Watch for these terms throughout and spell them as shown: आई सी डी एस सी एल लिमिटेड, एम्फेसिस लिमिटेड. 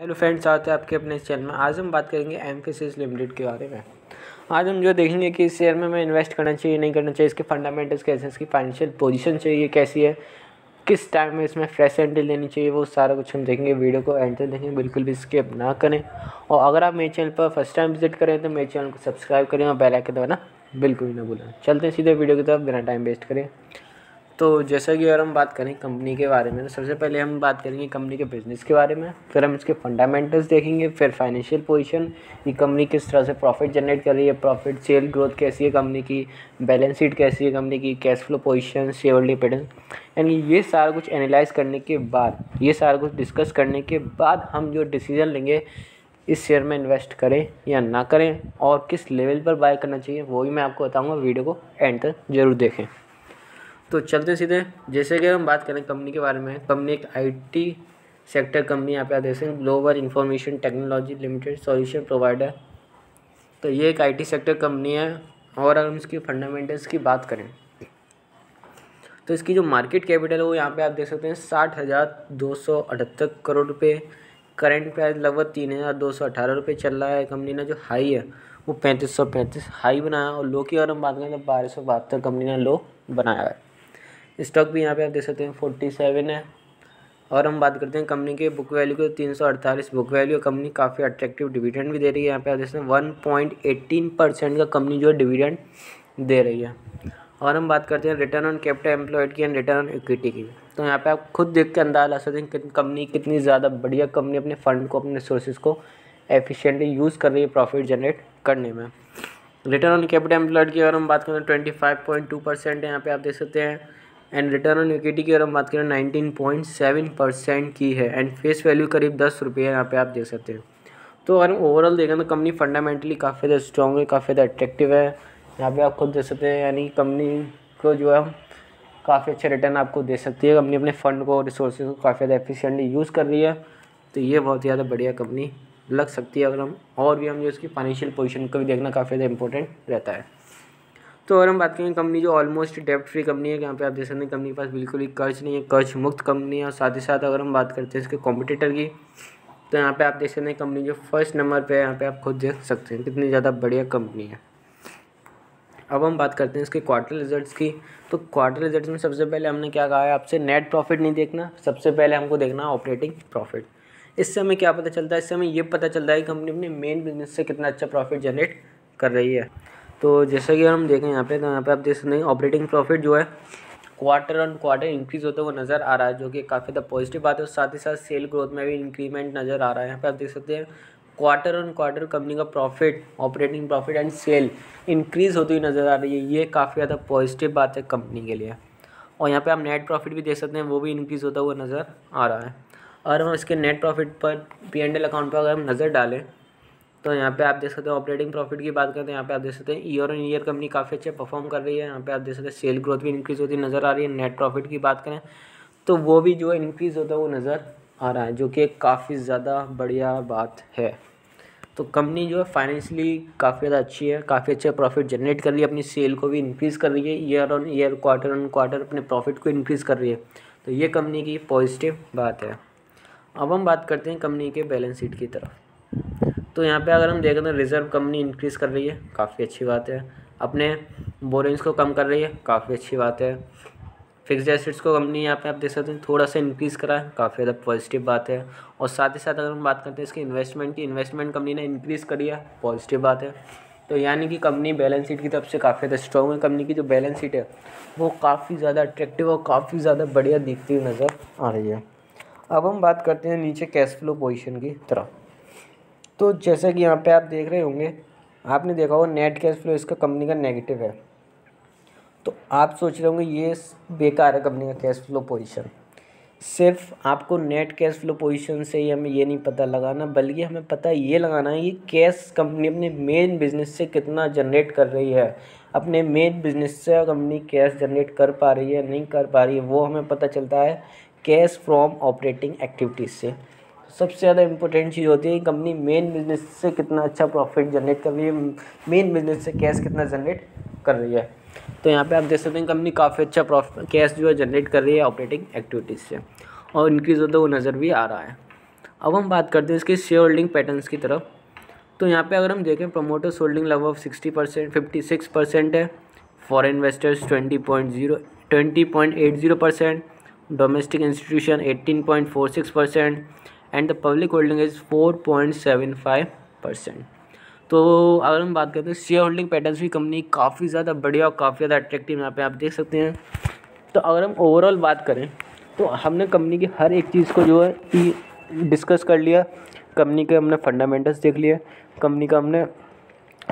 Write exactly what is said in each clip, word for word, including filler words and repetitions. Hello friends, आते हैं आपके अपने चैनल में। आज हम बात करेंगे एम्फेसिस लिमिटेड के बारे में। आज हम जो देखेंगे कि इस शेयर में हमें इन्वेस्ट करना चाहिए, नहीं करना चाहिए, इसके फंडामेंटल्स कैसे हैं, इसकी फाइनेंशियल पोजीशन चाहिए कैसी है, किस टाइम में इसमें फ्रेश एंट्री लेनी चाहिए, वो सारा कुछ हम देखेंगे। वीडियो को एंड तक देखेंगे, बिल्कुल भी स्किप ना करें। और अगर आप मेरे चैनल पर फर्स्ट टाइम विजिट करें तो मेरे चैनल को सब्सक्राइब करें और बेल आइकन दबाना बिल्कुल भी ना भूलें। चलते हैं सीधे वीडियो की तरफ बिना टाइम वेस्ट करें। तो जैसा कि अगर हम बात करें कंपनी के बारे में, तो सबसे पहले हम बात करेंगे कंपनी के बिज़नेस के बारे में, फिर हम इसके फंडामेंटल्स देखेंगे, फिर फाइनेंशियल पोजीशन, ये कंपनी किस तरह से प्रॉफिट जनरेट कर रही है, प्रॉफिट सेल ग्रोथ कैसी है कंपनी की, बैलेंस शीट कैसी है कंपनी की, cash flow position, share holding pattern, यानी ये सारा कुछ एनालाइज करने के बाद, ये सारा कुछ डिस्कस करने के बाद हम जो डिसीज़न लेंगे इस शेयर में इन्वेस्ट करें या ना करें और किस लेवल पर बाय करना चाहिए, वो भी मैं आपको बताऊँगा। वीडियो को एंड तक जरूर देखें। तो चलते सीधे, जैसे कि हम बात करें कंपनी के बारे में, कंपनी एक आईटी सेक्टर कंपनी, यहाँ पे आप देख सकते हैं, global information technology limited solution provider. तो ये एक आईटी सेक्टर कंपनी है। और अगर हम इसकी फंडामेंटल्स की बात करें तो इसकी जो मार्केट कैपिटल है वो यहाँ पे आप देख सकते हैं साठ हज़ार दो सौ अठहत्तर करोड़ रुपये। करेंट प्राइस लगभग तीन हज़ार दो सौ अठारह रुपये चल रहा है। कंपनी ने जो हाई है वो पैंतीस सौ पैंतीस हाई बनाया और लो की अगर हम बात करें तो बारह सौ बहत्तर कंपनी ने लो बनाया है। स्टॉक भी यहाँ पे आप देख सकते हैं सैंतालीस है। और हम बात करते हैं कंपनी के बुक वैल्यू को, तीन सौ अड़तालीस बुक वैल्यू। कंपनी काफ़ी अट्रैक्टिव डिविडेंड भी दे रही है। यहाँ पे आप देख सकते हैं one point one eight percent का कंपनी जो डिविडेंड दे रही है। और हम बात करते हैं रिटर्न ऑन कैपिटल एम्प्लॉयड की एंड रिटर्न ऑन इक्विटी की। तो यहाँ पे आप खुद देख के अंदाज़ ला सकते हैं कि कंपनी कितनी ज़्यादा बढ़िया कंपनी अपने फ़ंड को, अपने सोर्सेज को एफिशिएंटली यूज़ कर रही है प्रॉफिट जनरेट करने में। रिटर्न ऑन कैपिटल एम्प्लॉयड की अगर हम बात करें twenty five point two percent यहाँ पे आप देख सकते हैं। एंड रिटर्न ऑन इक्विटी की अगर हम बात करें नाइनटीन पॉइंट सेवन परसेंट की है। एंड फेस वैल्यू करीब दस रुपये यहाँ पे आप देख सकते हैं। तो अगर ओवरऑल देखें तो कंपनी फंडामेंटली काफ़ी ज़्यादा स्ट्रॉन्ग है, काफ़ी ज़्यादा अट्रैक्टिव है। यहाँ पे आप खुद देख सकते हैं, यानी कंपनी को जो है काफ़ी अच्छे रिटर्न आपको दे सकती है। कंपनी अपने फ़ंड को, रिसोर्सेज को काफ़ी ज़्यादा एफिशिएंटली यूज़ कर रही है। तो ये बहुत ज़्यादा बढ़िया कंपनी लग सकती है। अगर हम और भी हम जो इसकी फाइनेंशियल पोजीशन को भी देखना काफ़ी ज़्यादा इंपॉर्टेंट रहता है। तो अगर हम बात करें कंपनी जो ऑलमोस्ट डेब्ट फ्री कंपनी है, यहाँ पे आप देख सकते हैं कंपनी के पास बिल्कुल ही कर्ज नहीं है, कर्ज मुक्त कंपनी है। और साथ ही साथ अगर हम बात करते हैं इसके कॉम्पिटिटर की, तो यहाँ पे आप देख सकते हैं कंपनी जो फर्स्ट नंबर पे है, यहाँ पे आप खुद देख सकते हैं कितनी ज़्यादा बढ़िया कंपनी है। अब हम बात करते हैं इसके क्वार्टर रिजल्ट्स की। तो क्वार्टर रिजल्ट में सबसे पहले हमने क्या कहा है आपसे, नेट प्रॉफिट नहीं देखना, सबसे पहले हमको देखना है ऑपरेटिंग प्रॉफिट। इससे हमें क्या पता चलता है, इससे हमें ये पता चलता है कि कंपनी अपने मेन बिजनेस से कितना अच्छा प्रॉफिट जनरेट कर रही है। तो जैसा कि हम देखें यहाँ पे, तो यहाँ पे आप देख सकते हैं ऑपरेटिंग प्रॉफिट जो है क्वार्टर ऑन क्वार्टर इंक्रीज़ होता हुआ नज़र आ रहा है, जो कि काफ़ी ज़्यादा पॉजिटिव बात है। और साथ ही साथ सेल ग्रोथ में भी इंक्रीमेंट नज़र आ रहा है। यहाँ पे आप देख सकते हैं क्वार्टर ऑन क्वार्टर कंपनी का profit, operating profit and sale increase होती हुई नज़र आ रही है। ये काफ़ी ज़्यादा पॉजिटिव बात है कंपनी के लिए। और यहाँ पर आप नेट प्रॉफिट भी देख सकते हैं, वो भी इंक्रीज़ होता हुआ नज़र आ रहा है। और हम इसके नेट प्रॉफिट पर, पी एंड एल अकाउंट पर अगर हम नज़र डालें तो यहाँ पे आप देख सकते हैं ऑपरेटिंग प्रॉफिट की बात करते हैं, यहाँ पे आप देख सकते हैं ईयर ऑन ईयर कंपनी काफ़ी अच्छे परफॉर्म कर रही है। यहाँ पे आप देख सकते हैं सेल ग्रोथ भी इंक्रीज़ होती नज़र आ रही है। नेट प्रॉफिट की बात करें तो वो भी जो है इंक्रीज़ होता है वो नज़र आ रहा है, जो कि काफ़ी ज़्यादा बढ़िया बात है। तो कंपनी जो है फाइनेंशियली काफ़ी ज़्यादा अच्छी है, काफ़ी अच्छा प्रॉफिट जनरेट कर रही है, अपनी सेल को भी इंक्रीज़ कर रही है, year on year, quarter on quarter अपने प्रॉफिट को इंक्रीज़ कर रही है। तो ये कंपनी की पॉजिटिव बात है। अब हम बात करते हैं कंपनी के बैलेंस शीट की तरफ। तो यहाँ पे अगर हम देखें तो रिज़र्व कंपनी इंक्रीज़ कर रही है, काफ़ी अच्छी बात है। अपने बोरिंग्स को कम कर रही है, काफ़ी अच्छी बात है। फिक्स्ड एसेट्स को कंपनी यहाँ पे आप देख सकते हैं थोड़ा सा इंक्रीज़ करा है, काफ़ी ज़्यादा पॉजिटिव बात है। और साथ ही साथ अगर हम बात करते हैं इसकी इन्वेस्टमेंट की, इन्वेस्टमेंट कंपनी ने इंक्रीज़ करी है, पॉजिटिव बात है। तो यानी कि कंपनी बैलेंस शीट की तरफ से काफ़ी ज़्यादा स्ट्रॉन्ग है। कंपनी की जो बैलेंस शीट है वो काफ़ी ज़्यादा अट्रैक्टिव और काफ़ी ज़्यादा बढ़िया दिखती हुई नज़र आ रही है। अब हम बात करते हैं नीचे कैश फ्लो पोजीशन की तरफ। तो जैसा कि यहाँ पे आप देख रहे होंगे, आपने देखा होगा नेट कैश फ्लो इसका कंपनी का नेगेटिव है। तो आप सोच रहे होंगे ये बेकार है कंपनी का कैश फ्लो पोजीशन। सिर्फ आपको नेट कैश फ्लो पोजीशन से ही हमें ये नहीं पता लगाना, बल्कि हमें पता ये लगाना है कि कैश कंपनी अपने मेन बिजनेस से कितना जनरेट कर रही है, अपने मेन बिजनेस से कंपनी कैश जनरेट कर पा रही है, नहीं कर पा रही है। वो हमें पता चलता है कैश फ्रॉम ऑपरेटिंग एक्टिविटीज़ से। सबसे ज़्यादा इंपॉर्टेंट चीज़ होती है कंपनी मेन बिजनेस से कितना अच्छा प्रॉफिट जनरेट कर रही है, मेन बिजनेस से कैश कितना जनरेट कर रही है। तो यहाँ पे आप देख सकते हैं कंपनी काफ़ी अच्छा प्रॉफिट, कैश जो है जनरेट कर रही है ऑपरेटिंग एक्टिविटीज़ से और इंक्रीज़ होता हुआ नज़र भी आ रहा है। अब हम बात करते हैं इसके शेयर होल्डिंग पैटर्न्स की तरफ। तो यहाँ पे अगर हम देखें प्रमोटर्स होल्डिंग लगभग sixty percent fifty six percent है, foreign investors twenty point zero twenty point eight zero percent, domestic institution eighteen point four six percent and the public holding is four point seven five percent. तो अगर हम बात करते हैं share holding patterns भी company काफ़ी ज़्यादा बढ़िया और काफ़ी ज़्यादा अट्रैक्टिव यहाँ पे आप देख सकते हैं। तो अगर हम ओवरऑल बात करें तो हमने कंपनी की हर एक चीज़ को जो है डिस्कस कर लिया। कंपनी के हमने फंडामेंटल्स देख लिए, कंपनी का हमने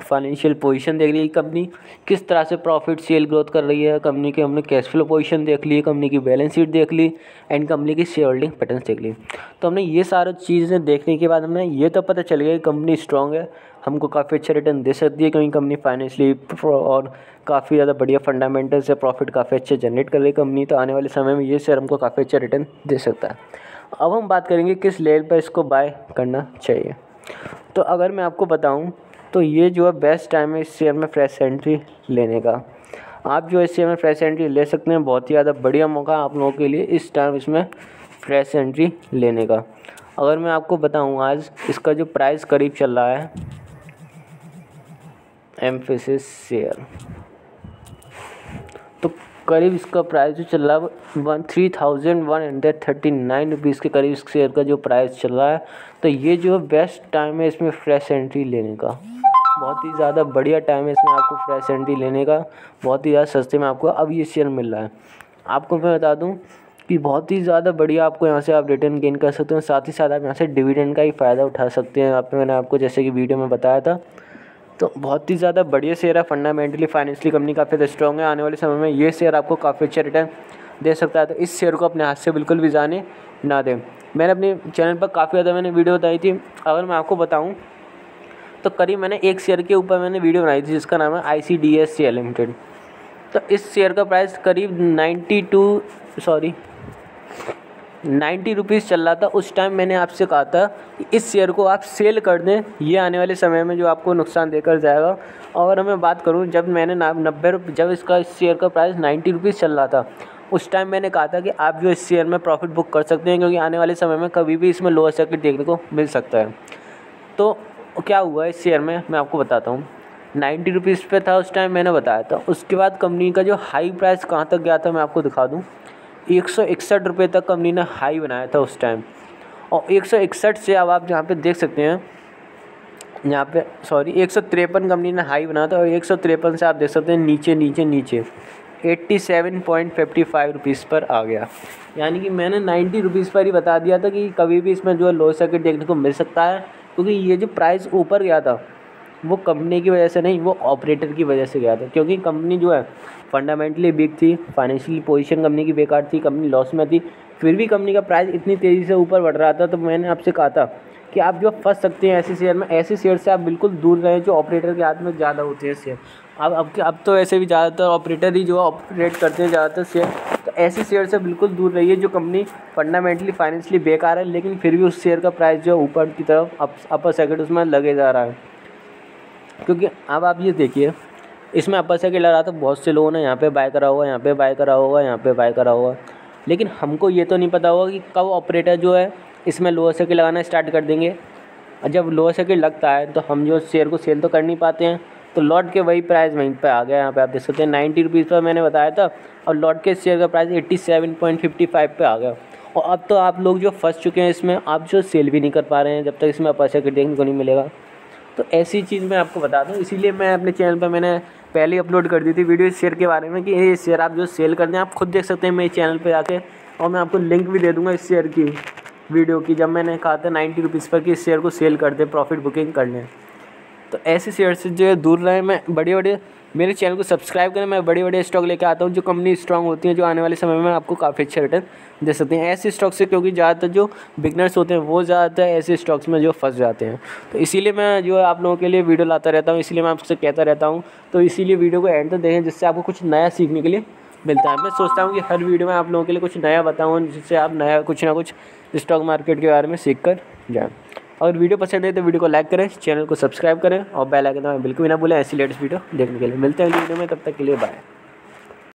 फाइनेंशियल पोजीशन देख ली, कंपनी किस तरह से प्रॉफिट सेल ग्रोथ कर रही है, कंपनी के हमने कैश फ्लो पोजीशन देख ली, कंपनी की बैलेंस शीट देख ली एंड कंपनी की शेयर होल्डिंग पैटर्न देख ली। तो हमने ये सारी चीज़ें देखने के बाद हमें ये तो पता चल गया कि कंपनी स्ट्रांग है, हमको काफ़ी अच्छे रिटर्न दे सकती है क्योंकि कंपनी फाइनेंशियली और काफ़ी ज़्यादा बढ़िया फंडामेंटल्स से प्रॉफिट काफ़ी अच्छे जनरेट कर रही है कंपनी। तो आने वाले समय में ये शेयर हमको काफ़ी अच्छा रिटर्न दे सकता है। अब हम बात करेंगे किस लेवल पर इसको बाय करना चाहिए। तो अगर मैं आपको बताऊं तो ये जो है बेस्ट टाइम है इस शेयर में फ्रेश एंट्री लेने का। आप जो इस शेयर में फ्रेश एंट्री ले सकते हैं, बहुत ही ज़्यादा बढ़िया मौका आप लोगों के लिए इस टाइम इसमें फ्रेश एंट्री लेने का। अगर मैं आपको बताऊं आज इसका जो प्राइस करीब चल रहा है एम्फेसिस शेयर, तो करीब इसका प्राइस जो चल रहा है one three thousand one hundred thirty nine rupees के करीब इस शेयर का जो प्राइस चल रहा है। तो ये जो है बेस्ट टाइम है इसमें फ्रेश एंट्री लेने का, बहुत ही ज़्यादा बढ़िया टाइम है इसमें आपको फ्रेश एंट्री लेने का, बहुत ही ज़्यादा सस्ते में आपको अब ये शेयर मिल रहा है। आपको मैं बता दूँ कि बहुत ही ज़्यादा बढ़िया आपको यहाँ से आप रिटर्न गेन कर सकते हो, साथ ही साथ आप यहाँ से डिविडेंड का ही फ़ायदा उठा सकते हैं। आप मैंने आपको जैसे कि वीडियो में बताया था, तो बहुत ही ज़्यादा बढ़िया शेयर है, फंडामेंटली फाइनेंशियली कंपनी काफ़ी ज़्यादा स्ट्रॉन्ग है। आने वाले समय में ये शेयर आपको काफ़ी अच्छा रिटर्न दे सकता है। तो इस शेयर को अपने हाथ से बिल्कुल भी जाने ना दें। मैंने अपने चैनल पर काफ़ी ज़्यादा मैंने वीडियो बताई थी। अगर मैं आपको बताऊं तो करीब मैंने एक शेयर के ऊपर मैंने वीडियो बनाई थी जिसका नाम है आई सी डी एस सी एल लिमिटेड। तो इस शेयर का प्राइस करीब ninety two sorry ninety rupees चल रहा था। उस टाइम मैंने आपसे कहा था कि इस शेयर को आप सेल कर दें, ये आने वाले समय में जो आपको नुकसान देकर जाएगा। और मैं बात करूं, जब मैंने नब्बे रुपये जब इसका इस शेयर का प्राइस नाइन्टी रुपीज़ चल रहा था, उस टाइम मैंने कहा था कि आप जो इस शेयर में प्रॉफिट बुक कर सकते हैं क्योंकि आने वाले समय में कभी भी इसमें लोअर सर्किट देखने को मिल सकता है। तो क्या हुआ इस शेयर में मैं आपको बताता हूँ। नाइन्टी रुपीज़ पर था उस टाइम मैंने बताया था। उसके बाद कंपनी का जो हाई प्राइस कहाँ तक गया था मैं आपको दिखा दूँ। एक सौ इकसठ रुपये तक कंपनी ने हाई बनाया था उस टाइम, और एक सौ इकसठ से अब आप यहाँ पे देख सकते हैं, यहाँ पे सॉरी एक सौ तिरपन कंपनी ने हाई बनाया था और एक सौ तिरपन से आप देख सकते हैं नीचे नीचे नीचे eighty seven point fifty five rupees पर आ गया। यानी कि मैंने नाइन्टी रुपीज़ पर ही बता दिया था कि कभी भी इसमें जो है लो सर्किट देखने को मिल सकता है, क्योंकि ये जो प्राइस ऊपर गया था वो कंपनी की वजह से नहीं, वो ऑपरेटर की वजह से गया था। क्योंकि कंपनी जो है फंडामेंटली वीक थी, फाइनेंशियल पोजीशन कंपनी की बेकार थी, कंपनी लॉस में थी, फिर भी कंपनी का प्राइस इतनी तेज़ी से ऊपर बढ़ रहा था। तो मैंने आपसे कहा था कि आप जो फंस सकते हैं ऐसे शेयर में, ऐसे शेयर से आप बिल्कुल दूर रहें जो ऑपरेटर के हाथ में ज़्यादा होते हैं शेयर। अब अब अब तो ऐसे भी ज़्यादातर ऑपरेटर ही जो ऑपरेट करते हैं ज़्यादातर शेयर। तो ऐसे शेयर से बिल्कुल दूर रहिए जो कंपनी फंडामेंटली फाइनेंशियली बेकार है, लेकिन फिर भी उस शेयर का प्राइस जो है ऊपर की तरफ अप अपर सर्किट उसमें लगे जा रहा है। क्योंकि अब आप ये देखिए, इसमें अपर सर्किट लग रहा था, बहुत से लोगों ने यहाँ पे बाय करा होगा, यहाँ पे बाय करा होगा, यहाँ पे बाय करा होगा, लेकिन हमको ये तो नहीं पता होगा कि कब ऑपरेटर जो है इसमें लोअर सर्किट लगाना स्टार्ट कर देंगे। और जब लोअर सर्किट लगता है तो हम जो शेयर को सेल तो कर नहीं पाते हैं, तो लॉट के वही प्राइस वहीं पर आ गया। यहाँ पर आप देख सकते हैं नाइन्टी रुपीज़ पर मैंने बताया था और लॉट के शेयर का price eighty seven point fifty five पर आ गया। और अब तो आप लोग जो फंस चुके हैं इसमें, आप जो सेल भी नहीं कर पा रहे हैं जब तक इसमें अपर सर्किट देखने को नहीं मिलेगा। तो ऐसी चीज़ मैं आपको बता दूं, इसीलिए मैं अपने चैनल पर मैंने पहले अपलोड कर दी थी वीडियो इस शेयर के बारे में कि ये शेयर आप जो सेल कर दें। आप खुद देख सकते हैं मेरे चैनल पर जाके, और मैं आपको लिंक भी दे दूंगा इस शेयर की वीडियो की, जब मैंने कहा था नाइन्टी रुपीज़ पर कि इस शेयर को सेल कर दें, प्रॉफिट बुकिंग कर लें। तो ऐसे शेयर से जो है दूर रहें। मैं बड़े बड़े मेरे चैनल को सब्सक्राइब करें, मैं बड़े बड़े स्टॉक लेकर आता हूँ जो कंपनी स्ट्रांग होती है, जो आने वाले समय में आपको काफ़ी अच्छे रिटर्न दे सकते हैं ऐसे स्टॉक से। क्योंकि ज़्यादातर जो बिगनर्स होते हैं वो ज़्यादातर ऐसे स्टॉक्स में जो फंस जाते हैं। तो इसीलिए मैं जो है आप लोगों के लिए वीडियो लाता रहता हूँ, इसीलिए मैं आपसे कहता रहता हूँ। तो इसीलिए वीडियो को एंड तक देखें जिससे आपको कुछ नया सीखने के लिए मिलता है। मैं सोचता हूँ कि हर वीडियो में आप लोगों के लिए कुछ नया बताऊँ जिससे आप नया कुछ ना कुछ स्टॉक मार्केट के बारे में सीख कर जाएँ। अगर वीडियो पसंद है तो वीडियो को लाइक करें, चैनल को सब्सक्राइब करें और बेल आइकन दबाना बिल्कुल भी ना भूलें ऐसी लेटेस्ट वीडियो देखने के लिए। मिलते हैं अगली वीडियो में, तब तक के लिए बाय।